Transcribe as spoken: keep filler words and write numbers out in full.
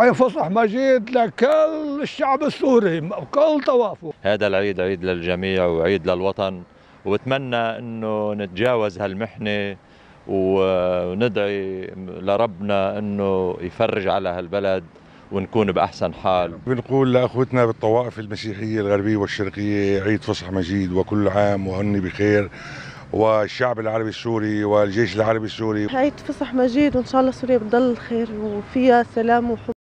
عيد فصح مجيد لكل الشعب السوري بكل طوافه. هذا العيد عيد للجميع وعيد للوطن، وبتمنى انه نتجاوز هالمحنه وندعي لربنا انه يفرج على هالبلد ونكون باحسن حال. بنقول لاخوتنا بالطوائف المسيحيه الغربيه والشرقيه عيد فصح مجيد وكل عام وهن بخير، والشعب العربي السوري والجيش العربي السوري. عيد فصح مجيد وان شاء الله سوريا بتضل خير وفيها سلام وحب.